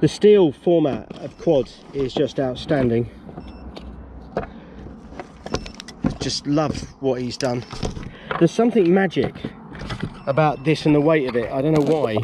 The Steele format of quad is just outstanding. Just love what he's done. There's something magic about this and the weight of it. I don't know why.